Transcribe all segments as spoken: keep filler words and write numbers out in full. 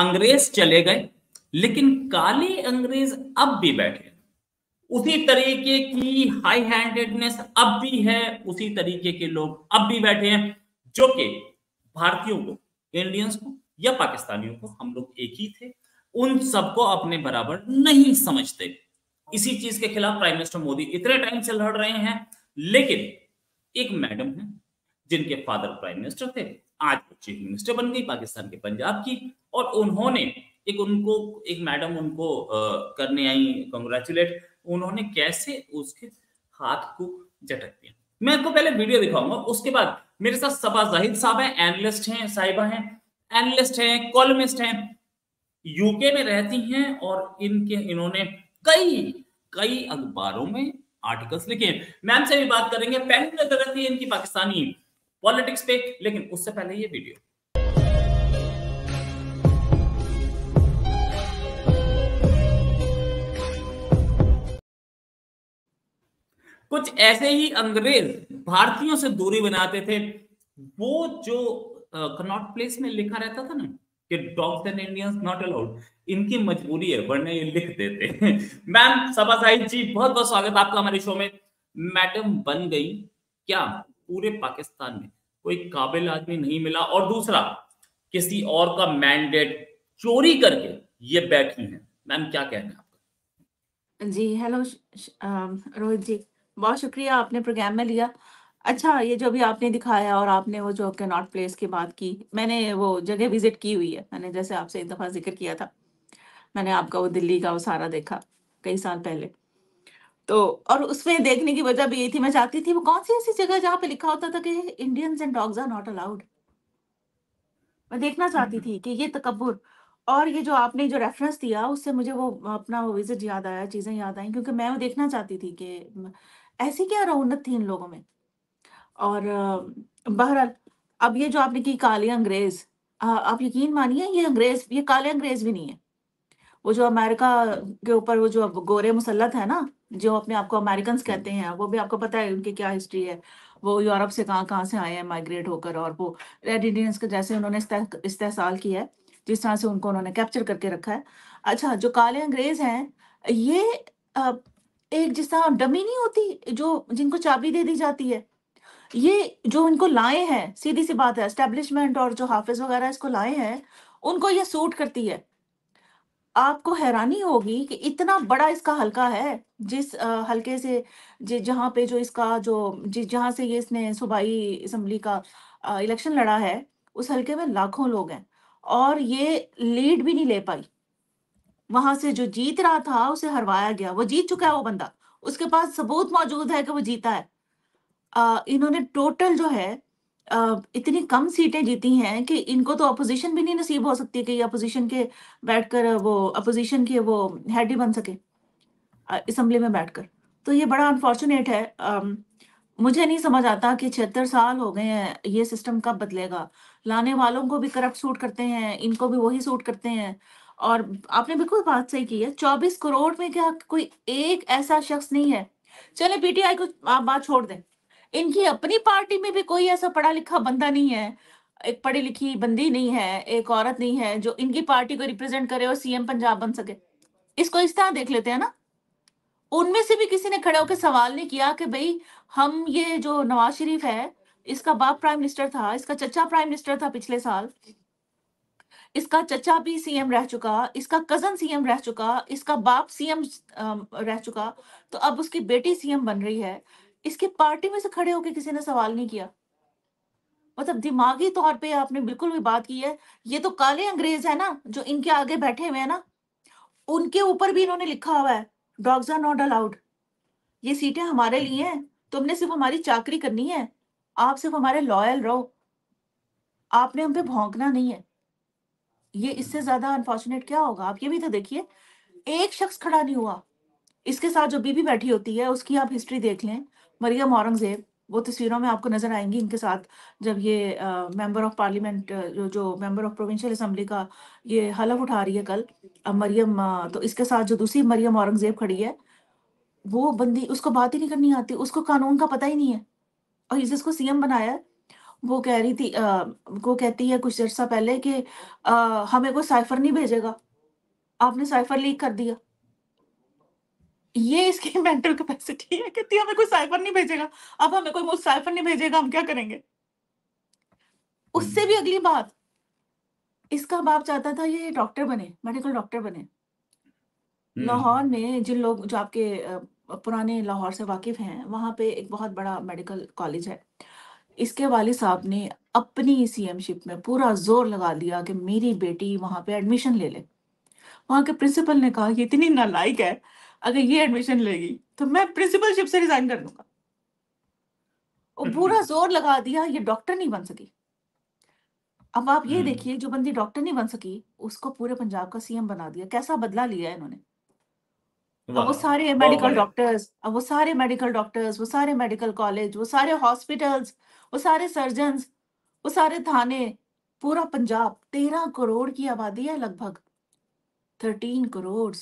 अंग्रेज चले गए लेकिन काले अंग्रेज अब भी बैठे, उसी तरीके की हाई हैंडेडनेस अब भी है, उसी तरीके के लोग अब भी बैठे हैं जो कि भारतीयों को, इंडियंस को या पाकिस्तानियों को, हम लोग एक ही थे, उन सबको अपने बराबर नहीं समझते। इसी चीज के खिलाफ प्राइम मिनिस्टर मोदी इतने टाइम से लड़ रहे हैं। लेकिन एक मैडम है जिनके फादर प्राइम मिनिस्टर थे, आज वो चीफ मिनिस्टर बन गई पाकिस्तान के पंजाब की, और उन्होंने एक उनको एक मैडम उनको आ, करने आई कांग्रेचुलेट, उन्होंने कैसे उसके हाथ को झटक दिया। मैं आपको पहले वीडियो दिखाऊंगा, उसके बाद मेरे साथ सबा जाहिद साहब हैं, एनालिस्ट हैं, साहिबा हैं, एनालिस्ट हैं, कॉलमिस्ट हैं, यूके में रहती हैं और इनके इन्होंने कई कई अखबारों में आर्टिकल्स लिखे। मैम से भी बात करेंगे, पहली नजर रखी इनकी पाकिस्तानी पॉलिटिक्स पे, लेकिन उससे पहले ये वीडियो। कुछ ऐसे ही अंग्रेज भारतीयों से दूरी बनाते थे। वो जो कनॉट प्लेस में लिखा रहता था ना कि dogs and Indians not allowed, इनकी मजबूरी है वरना ये लिख देते। मैम सबा जाहिद जी, बहुत बहुत स्वागत आपका हमारे शो में। मैडम बन गई, क्या पूरे पाकिस्तान में कोई काबिल आदमी नहीं मिला? और दूसरा, किसी और का मैंडेट चोरी करके ये बैठी है। मैम क्या कहना है आपका? जी हेलो रोहित जी, बहुत शुक्रिया आपने प्रोग्राम में लिया। अच्छा, ये जो भी आपने दिखाया और आपने वो जो कैनॉट प्लेस की बात की, मैंने वो जगह विजिट की हुई है। मैंने जैसे आपसे एक दफ़ा जिक्र किया था, मैंने आपका वो दिल्ली का वो सारा देखा कई साल पहले। तो और उसमें देखने की वजह भी यही थी, मैं चाहती थी वो कौन सी ऐसी जगह जहाँ पे लिखा होता था कि Indians and dogs are not allowed. मैं देखना चाहती थी कि ये तकब्बुर, और ये जो आपने जो रेफरेंस दिया उससे मुझे वो अपना वो विजिट याद आया, चीज़ें याद आई, क्योंकि मैं वो देखना चाहती थी कि ऐसी क्या रौनक थी इन लोगों में। और बहरहाल, अब ये जो आपने की काले अंग्रेज, आप यकीन मानिए ये अंग्रेज, ये काले अंग्रेज भी नहीं है। वो जो अमेरिका के ऊपर वो जो गोरे मुसलत है ना, जो अपने आपको अमेरिकन कहते हैं, वो भी आपको पता है उनकी क्या हिस्ट्री है। वो यूरोप से कहाँ कहाँ से आए हैं माइग्रेट होकर, और वो रेड इंडियंस के जैसे उन्होंने इस्तेहसाल किया है, जिस तरह से उनको उन्होंने कैप्चर करके रखा है। अच्छा, जो काले अंग्रेज हैं ये आ, एक जिस तरह डमी नहीं होती जो जिनको चाबी दे दी जाती है, ये जो इनको लाए हैं, सीधी सी बात है, एस्टेब्लिशमेंट और जो हाफिज वगैरह इसको लाए हैं, उनको ये सूट करती है। आपको हैरानी होगी कि इतना बड़ा इसका हलका है, जिस आ, हलके से जिस जहाँ पे जो इसका जो जिस जहाँ से ये इसने सूबाई असम्बली का आ, इलेक्शन लड़ा है, उस हलके में लाखों लोग हैं, और ये लीड भी नहीं ले पाई। वहां से जो जीत रहा था उसे हरवाया गया, वो जीत चुका है वो बंदा, उसके पास सबूत मौजूद है कि वो जीता है। आ, इन्होंने टोटल जो है आ, इतनी कम सीटें जीती हैं कि इनको तो अपोजिशन भी नहीं नसीब हो सकती कि ये अपोजिशन के बैठकर वो अपोजिशन के वो हेड ही बन सके असम्बली में बैठकर। तो ये बड़ा अनफॉर्चुनेट है। आ, मुझे नहीं समझ आता कि छिहत्तर साल हो गए हैं, ये सिस्टम कब बदलेगा? लाने वालों को भी करप्ट सूट करते हैं, इनको भी वही सूट करते हैं। और आपने बिल्कुल बात सही की है, चौबीस करोड़ में क्या कोई एक ऐसा शख्स नहीं है? चले पीटीआई को आप बात छोड़ दें, इनकी अपनी पार्टी में भी कोई ऐसा पढ़ा लिखा बंदा नहीं है, एक पढ़ी लिखी बंदी नहीं है, एक औरत नहीं है जो इनकी पार्टी को रिप्रेजेंट करे और सीएम पंजाब बन सके। इसको इस तरह देख लेते हैं ना। उनमें से भी किसी ने खड़े होकर सवाल नहीं किया कि भाई हम ये जो नवाज शरीफ है, इसका बाप प्राइम मिनिस्टर था, इसका चचा प्राइम मिनिस्टर था पिछले साल, इसका चचा भी सीएम रह चुका, इसका कजन सीएम रह चुका, इसका बाप सीएम रह चुका, तो अब उसकी बेटी सीएम बन रही है। इसकी पार्टी में से खड़े होकर किसी ने सवाल नहीं किया। मतलब दिमागी तौर पे आपने बिल्कुल भी बात की है। ये तो काले अंग्रेज है ना जो इनके आगे बैठे हुए हैं ना, उनके ऊपर भी इन्होंने लिखा हुआ है डॉग्स आर नॉट अलाउड। ये सीटें हमारे लिए हैं, तुमने सिर्फ हमारी चाकरी करनी है, आप सिर्फ हमारे लॉयल रहो, आपने हम पे भौंकना नहीं है। ये इससे ज्यादा अनफॉर्चुनेट क्या होगा? आप ये भी तो देखिए, एक शख्स खड़ा नहीं हुआ। इसके साथ जो बीबी बैठी होती है उसकी आप हिस्ट्री देख लें, मरियम औरंगजेब, वो तस्वीरों में आपको नजर आएंगी इनके साथ, जब ये मेंबर ऑफ पार्लियामेंट जो जो मेंबर ऑफ प्रोविंशियल असम्बली का ये हलफ उठा रही है कल मरियम, तो इसके साथ जो दूसरी मरियम औरंगजेब खड़ी है, वो बंदी उसको बात ही नहीं करनी आती, उसको कानून का पता ही नहीं है, और इसको सीएम बनाया है। वो कह रही थी आ, वो कहती है कुछ अर्सा पहले कि आ, हमें को साइफर नहीं भेजेगा, आपने साइफर लीक कर दिया। ये इसकी मेंटल कैपेसिटी है, कहती है हमें कोई साइफर नहीं भेजेगा, अब हमें कोई साइफर नहीं भेजेगा, हम क्या करेंगे। उससे भी अगली बात, इसका बाप चाहता था ये डॉक्टर बने, मेडिकल डॉक्टर बने। लाहौर में जिन लोग जो आपके पुराने लाहौर से वाकिफ हैं, वहाँ पे एक बहुत बड़ा मेडिकल कॉलेज है। इसके वाली साहब ने अपनी सीएमशिप में पूरा जोर लगा दिया कि मेरी बेटी वहाँ पे एडमिशन ले ले। वहाँ के प्रिंसिपल ने कहा ये इतनी नालायक है, अगर ये एडमिशन लेगी तो मैं प्रिंसिपलशिप से रिजाइन कर दूंगा। और पूरा जोर लगा दिया, ये डॉक्टर नहीं बन सकी। अब आप ये देखिए, जो बंदी डॉक्टर नहीं बन सकी उसको पूरे पंजाब का सीएम बना दिया। कैसा बदला लिया है इन्होंने। अब वो सारे मेडिकल डॉक्टर्स, अब वो सारे मेडिकल डॉक्टर्स, वो सारे मेडिकल कॉलेज, वो सारे हॉस्पिटल्स, वो सारे सर्जन्स, वो सारे थाने, पूरा पंजाब। तेरह करोड़ की आबादी है लगभग, थर्टीन करोड़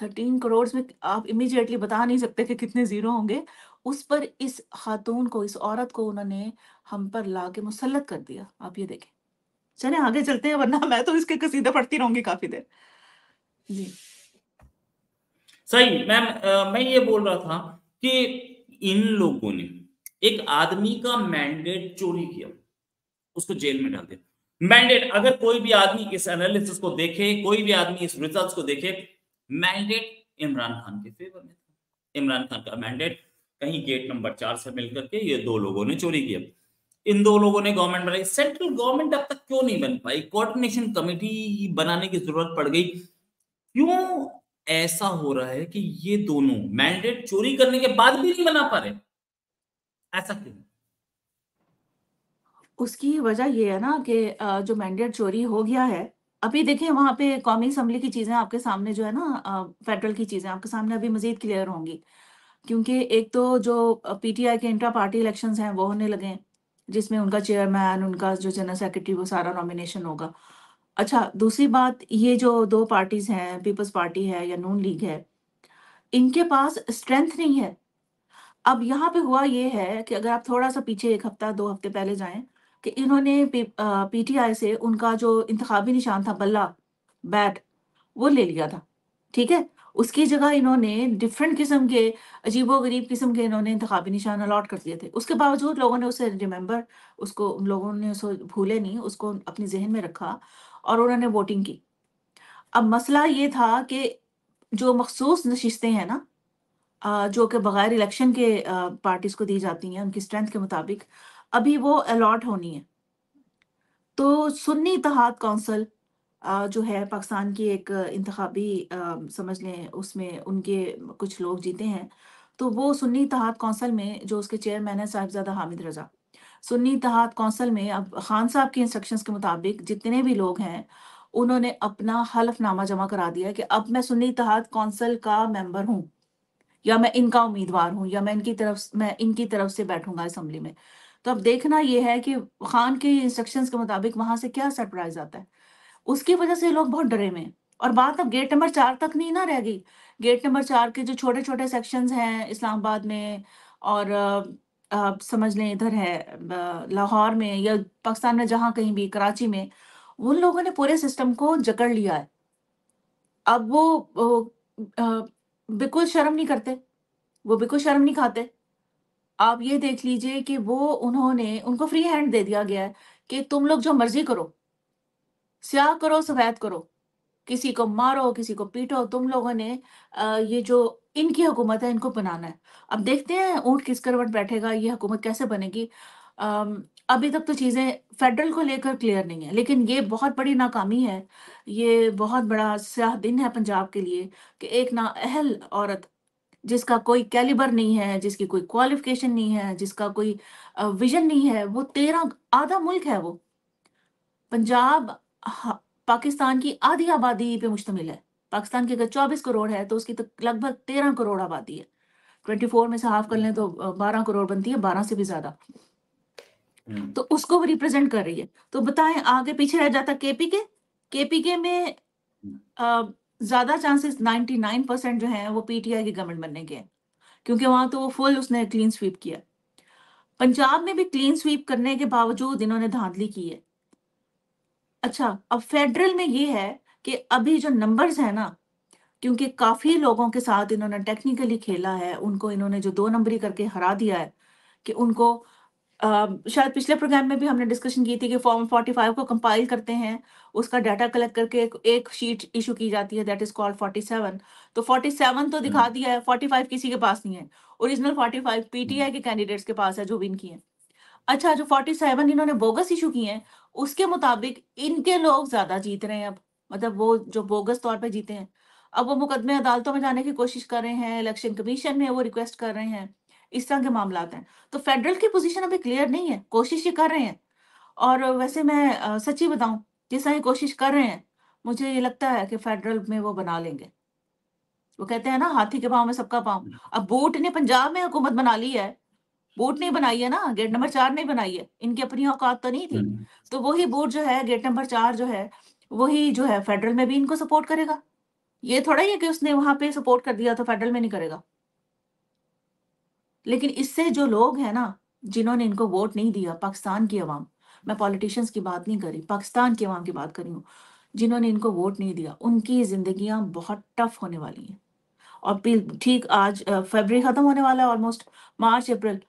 थर्टीन करोड़ में आप इमीडिएटली बता नहीं सकते कि कितने जीरो होंगे। उस पर इस खातून को, इस औरत को उन्होंने हम पर ला के मुसल्लत कर दिया। आप ये देखें। चले आगे चलते हैं, वरना मैं तो इसके कसीदे पढ़ती रहूंगी काफी देर। जी सही मैम, मैं ये बोल रहा था कि इन लोगों ने एक आदमी का मैंडेट चोरी किया, उसको जेल में डाल दिया। मैंडेट, अगर कोई भी आदमी इस एनालिसिस को देखे, कोई भी आदमी इस रिजल्ट्स को देखे, मैंडेट इमरान खान के फेवर में था। इमरान खान का मैंडेट कहीं गेट नंबर चार से मिलकर के ये दो लोगों ने चोरी किया। इन दो लोगों ने गवर्नमेंट बनाई। सेंट्रल गवर्नमेंट अब तक क्यों नहीं बन पाई? कोऑर्डिनेशन कमेटी बनाने की जरूरत पड़ गई। क्यों ऐसा हो रहा है कि ये दोनों मैंडेट चोरी करने के बाद भी नहीं बना पा रहे? ऐसा क्यों? उसकी वजह ये है ना कि जो मैंडेट चोरी हो गया है, अभी देखें वहां पे कौमी असम्बली की चीजें आपके सामने जो है ना, फेडरल की चीजें आपके सामने अभी मजीद क्लियर होंगी। क्योंकि एक तो जो पीटीआई के इंट्रा पार्टी इलेक्शंस हैं वो होने लगे हैं, जिसमें उनका चेयरमैन, उनका जो जनरल सेक्रेटरी, वो सारा नॉमिनेशन होगा। अच्छा, दूसरी बात, ये जो दो पार्टीज हैं, पीपल्स पार्टी है या नून लीग है, इनके पास स्ट्रेंथ नहीं है। अब यहाँ पे हुआ ये है कि अगर आप थोड़ा सा पीछे एक हफ्ता दो हफ्ते पहले जाएं कि इन्होंने पीटीआई से उनका जो इंतखाबी निशान था, बल्ला बैट, वो ले लिया था। ठीक है, उसकी जगह इन्होंने डिफरेंट किस्म के अजीबो गरीब किस्म के इन्होंने इंतखाबी निशान अलॉट कर दिए थे। उसके बावजूद लोगों ने उसे रिमेंबर, उसको लोगों ने उसको भूले नहीं, उसको अपने जहन में रखा और उन्होंने वोटिंग की। अब मसला ये था कि जो मखसूस नशिस्तें हैं ना, जो कि बगैर इलेक्शन के पार्टीज को दी जाती हैं उनकी स्ट्रेंथ के मुताबिक, अभी वो अलॉट होनी है। तो सुन्नी इत्तेहाद कौंसिल जो है पाकिस्तान की एक इंतखाबी, समझ लें, उसमें उनके कुछ लोग जीते हैं। तो वो सुन्नी इत्तेहाद कौंसिल में जो उसके चेयरमैन है साहिबजादा हामिद रजा, सुन्नी इत्तेहाद कौंसिल में अब खान साहब के इंस्ट्रक्शंस के मुताबिक जितने भी लोग हैं उन्होंने अपना हलफनामा जमा करा दिया कि अब मैं सुन्नी इत्तेहाद कौंसिल का मेंबर हूँ, या मैं इनका उम्मीदवार हूँ, या मैं इनकी तरफ मैं इनकी तरफ से बैठूंगा असम्बली में। तो अब देखना यह है कि खान के इंस्ट्रक्शंस के मुताबिक वहां से क्या सरप्राइज आता है। उसकी वजह से लोग बहुत डरे में, और बात अब गेट नंबर चार तक नहीं ना रह गई। गेट नंबर चार के जो छोटे छोटे सेक्शंस हैं इस्लामाबाद में, और आप समझ लें इधर है लाहौर में, या पाकिस्तान में जहाँ कहीं भी, कराची में, उन लोगों ने पूरे सिस्टम को जकड़ लिया है। अब वो बिल्कुल शर्म नहीं करते, वो बिल्कुल शर्म नहीं खाते। आप ये देख लीजिए कि वो उन्होंने उनको फ्री हैंड दे दिया गया है कि तुम लोग जो मर्जी करो, स्याह करो सफेद करो, किसी को मारो किसी को पीटो, तुम लोगों ने ये जो इनकी हुकूमत है इनको बनाना है। अब देखते हैं ऊँट किस करवट बैठेगा, ये हुकूमत कैसे बनेगी। अभी तक तो चीज़ें फेडरल को लेकर क्लियर नहीं है, लेकिन ये बहुत बड़ी नाकामी है, ये बहुत बड़ा स्याह दिन है पंजाब के लिए कि एक नाअहल औरत, जिसका कोई कैलिबर नहीं है, जिसकी कोई क्वालिफिकेशन नहीं है, जिसका कोई विजन नहीं है, वो तेरह आधा मुल्क है, वो पंजाब पाकिस्तान की आधी आबादी पे मुश्तमिल है। पाकिस्तान की अगर चौबीस करोड़ है तो उसकी तो लगभग तेरह करोड़ आबादी है। ट्वेंटी फोर में से हाफ कर लें तो बारह करोड़ बनती है, बारह से भी ज्यादा। तो उसको वो रिप्रेजेंट कर रही है। तो बताएं आगे पीछे रह जाता केपीके। केपीके में आ, ज्यादा चांसेस निन्यानवे परसेंट जो हैं वो पीटीआई की गवर्नमेंट बनने के हैं, क्योंकि वहां तो वो फुल उसने क्लीन स्वीप किया। पंजाब में भी क्लीन स्वीप करने के बावजूद इन्होंने धांधली की है। अच्छा, अब फेडरल में ये है कि अभी जो नंबर्स है ना, क्योंकि काफी लोगों के साथ इन्होंने टेक्निकली खेला है, उनको इन्होंने जो दो नंबरी करके हरा दिया है कि उनको आ, शायद पिछले प्रोग्राम में भी हमने डिस्कशन की थी कि फॉर्म पैंतालीस को कंपाइल करते हैं, उसका डाटा कलेक्ट करके एक, एक शीट इशू की जाती है, दैट इज कॉल्ड सैंतालीस। तो सैंतालीस तो दिखा दिया है, पैंतालीस किसी के पास नहीं है, ओरिजिनल पैंतालीस पीटीआई के कैंडिडेट्स के पास है जो विन किए। अच्छा, जो सैंतालीस इन्होंने बोगस इशू किए हैं उसके मुताबिक इनके लोग ज्यादा जीत रहे हैं, अब मतलब वो जो बोगस तौर पर जीते हैं, अब वो मुकदमे अदालतों में जाने की कोशिश कर रहे हैं, इलेक्शन कमीशन में वो रिक्वेस्ट कर रहे हैं, इस तरह के मामला हैं। तो फेडरल की पोजीशन अभी क्लियर नहीं है, कोशिश ये कर रहे हैं। और वैसे मैं सच्ची बताऊं, जैसा ये कोशिश कर रहे हैं, मुझे ये लगता है कि फेडरल में वो बना लेंगे। वो कहते हैं ना, हाथी के पाँव में सबका पाँव। अब बूट ने पंजाब में हुकूमत बना ली है, बूट ने बनाई है ना, गेट नंबर चार ने बनाई है, इनकी अपनी औकात तो नहीं थी। तो वही बूट जो है, गेट नंबर चार जो है, वही जो है फेडरल में भी इनको सपोर्ट करेगा। ये थोड़ा ही है कि उसने वहां पे सपोर्ट कर दिया तो फेडरल में नहीं करेगा। लेकिन इससे जो लोग हैं ना, जिन्होंने इनको वोट नहीं दिया, पाकिस्तान की अवाम, मैं पॉलिटिशियंस की बात नहीं करी, पाकिस्तान की अवाम की बात करी हूँ, जिन्होंने इनको वोट नहीं दिया, उनकी जिंदगियां बहुत टफ होने वाली हैं। और ठीक आज फरवरी खत्म होने वाला है, ऑलमोस्ट मार्च अप्रैल,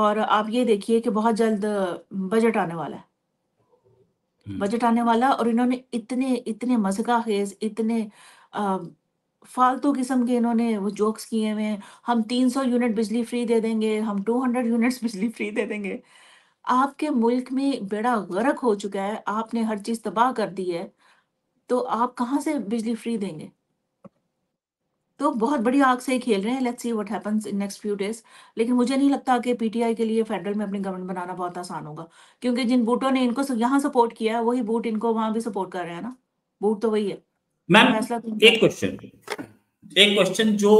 और आप ये देखिए कि बहुत जल्द बजट आने वाला है, बजट आने वाला, और इन्होंने इतने इतने मज़ाकखेज़, इतने फालतू किस्म के इन्होंने वो जोक्स किए हुए हैं, हम तीन सौ यूनिट बिजली फ्री दे देंगे, हम दो सौ यूनिट्स बिजली फ्री दे देंगे। आपके मुल्क में बेड़ा गर्क हो चुका है, आपने हर चीज तबाह कर दी है, तो आप कहाँ से बिजली फ्री देंगे? तो बहुत बड़ी आग से ही खेल रहे हैं। Let's see what happens in next few days. लेकिन मुझे नहीं लगता कि पीटीआई के लिए फेडरल में अपनी गवर्नमेंट बनाना बहुत आसान होगा, क्योंकि जिन बूटों ने इनको यहाँ सपोर्ट किया है, वही बूट इनको वहां भी सपोर्ट कर रहे हैं ना, बूट तो वही है। मैम एक क्वेश्चन एक क्वेश्चन जो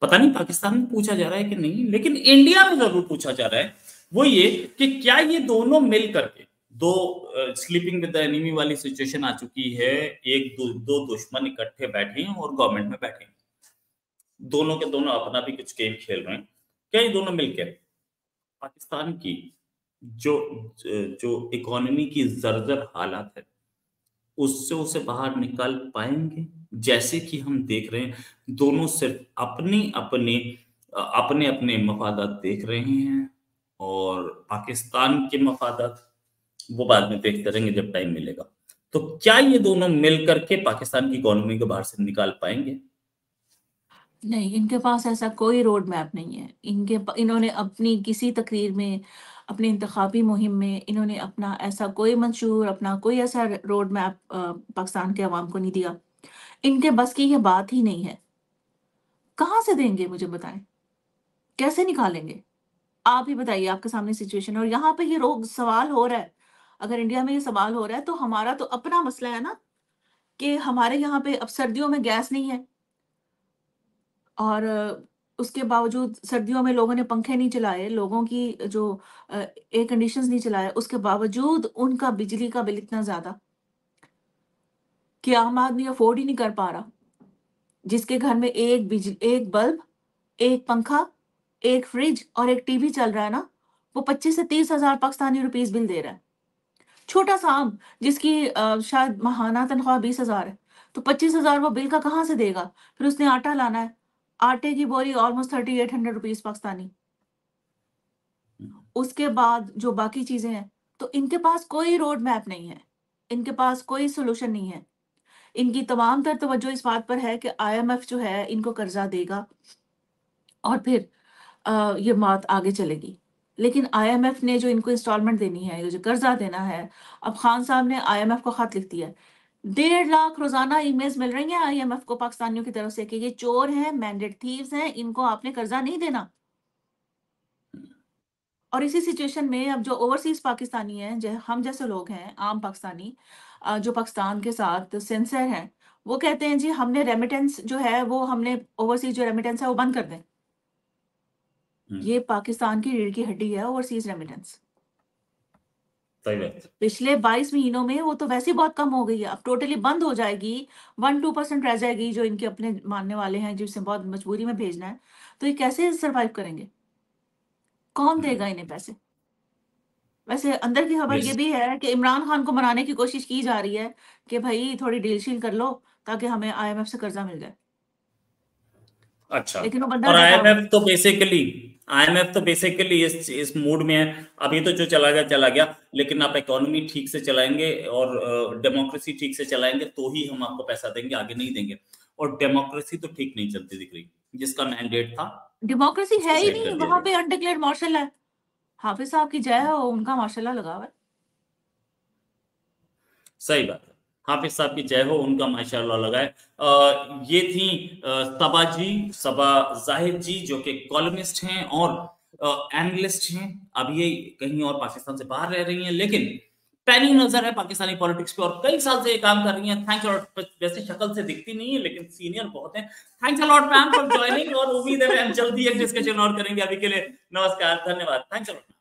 पता नहीं पाकिस्तान में पूछा जा रहा है कि नहीं, लेकिन इंडिया में जरूर पूछा जा रहा है, वो ये कि क्या ये दोनों मिल करके, दो स्लीपिंग विद द एनिमी वाली सिचुएशन आ चुकी है, एक दो, दो दुश्मन इकट्ठे बैठे हैं और गवर्नमेंट में बैठे हैं, दोनों के दोनों अपना भी कुछ गेम खेल रहे हैं, क्या ये दोनों मिलकर पाकिस्तान की जो जो इकोनॉमी की जर्जर हालात है उससे उसे बाहर निकाल पाएंगे? जैसे कि हम देख रहे हैं दोनों सिर्फ अपनी अपने अपने अपने मफादात देख रहे हैं, और पाकिस्तान के मफादात वो बाद में देखते रहेंगे जब टाइम मिलेगा। तो क्या ये दोनों मिलकर के पाकिस्तान की इकोनॉमी को बाहर से निकाल पाएंगे? नहीं, इनके पास ऐसा कोई रोड मैप नहीं है। इनके इन्होंने अपनी किसी तकरीर में, अपने इंतखाबी मुहिम में, इन्होंने अपना ऐसा कोई मंशूर, अपना कोई ऐसा रोड मैप पाकिस्तान के अवाम को नहीं दिया। इनके बस की ये बात ही नहीं है। कहाँ से देंगे मुझे बताएं, कैसे निकालेंगे? आप ही बताइए, आपके सामने सिचुएशन। और यहाँ पे ये रोग सवाल हो रहा है, अगर इंडिया में ये सवाल हो रहा है तो हमारा तो अपना मसला है ना, कि हमारे यहाँ पे अब सर्दियों में गैस नहीं है, और उसके बावजूद सर्दियों में लोगों ने पंखे नहीं चलाए, लोगों की जो एयर कंडीशंस नहीं चलाए, उसके बावजूद उनका बिजली का बिल इतना ज्यादा कि आम आदमी अफोर्ड ही नहीं कर पा रहा, जिसके घर में एक बिजली, एक बल्ब, एक पंखा, एक फ्रिज और एक टीवी चल रहा है ना, वो पच्चीस से तीस हजार पाकिस्तानी रुपीस बिल दे रहा है। छोटा सा आम जिसकी आ, शायद माहाना तनख्वाह बीस हजार है, तो पच्चीस हजार वो बिल का कहाँ से देगा? फिर उसने आटा लाना है, आटे की बोरी almost thirty eight hundred rupees Pakistani, उसके बाद जो बाकी चीजें हैं। तो इनके पास कोई रोड मैप नहीं है, इनके पास कोई सोल्यूशन नहीं है। इनकी तमाम तर तवज्जो इस बात पर है कि आईएमएफ जो है इनको कर्जा देगा और फिर आ, ये बात आगे चलेगी। लेकिन आईएमएफ ने जो इनको इंस्टॉलमेंट देनी है, जो कर्जा देना है, अब खान साहब ने आईएमएफ को खत लिख दिया है। डेढ़ लाख रोजाना ईमेल्स मिल रही हैं आईएमएफ को पाकिस्तानियों की तरफ से कि ये चोर हैं, मैंडेट थीव्स हैं, इनको आपने कर्जा नहीं देना। और इसी सिचुएशन में अब जो ओवरसीज पाकिस्तानी हैं, जो हम जैसे लोग हैं, आम पाकिस्तानी जो पाकिस्तान के साथ सिंसियर हैं, वो कहते हैं जी हमने रेमिटेंस जो है वो, हमने ओवरसीज जो रेमिटेंस है वो बंद कर दें। ये पाकिस्तान की रीढ़ की हड्डी है ओवरसीज रेमिटेंस। पिछले बाईस महीनों में वो तो वैसे ही बहुत कम हो गई है, अब टोटली बंद हो जाएगी, वन टू परसेंट रह जाएगी जो इनके अपने मानने वाले हैं, जिसे बहुत मजबूरी में भेजना है। तो ये कैसे सरवाइव करेंगे? कौन देगा इन्हें पैसे? वैसे अंदर की खबर ये भी है कि इमरान खान को मनाने की कोशिश की जा रही है कि भाई थोड़ी डील शील कर लो ताकि हमें आईएमएफ से कर्जा मिल जाए। अच्छा, लेकिन वो बंदा, और आईएमएफ तो बेसिकली आईएमएफ तो बेसिकली इस इस मूड में है। अभी तो जो चला गया चला गया, लेकिन आप इकोनॉमी ठीक से चलाएंगे और डेमोक्रेसी ठीक से चलाएंगे तो ही हम आपको पैसा देंगे, आगे नहीं देंगे। और डेमोक्रेसी तो ठीक नहीं चलती दिख रही, जिसका मैंडेट था डेमोक्रेसी है ही नहीं। वहां पे अनडिक्लेयर्ड मार्शल है, हाफिज साहब की जय हो, उनका माशाल्लाह लगा हुआ है। सही बात है, हाफिज साहब की जय हो, उनका माशाल्लाह लगा है। ये थी सबा जी, सबा जाहिद जी, जो कि कॉलमिस्ट हैं और एनालिस्ट हैं। अब ये कहीं और पाकिस्तान से बाहर रह रही हैं, लेकिन पैनी नजर है पाकिस्तानी पॉलिटिक्स पे और कई साल से ये काम कर रही हैं। Thanks a lot. वैसे शक्ल से दिखती नहीं है लेकिन सीनियर बहुत हैं। Thanks a lot ma'am for joining और उम्मीद है मैम जल्दी एक डिस्कशन और करेंगे। अभी के लिए नमस्कार, धन्यवाद, थैंक्स अलॉट।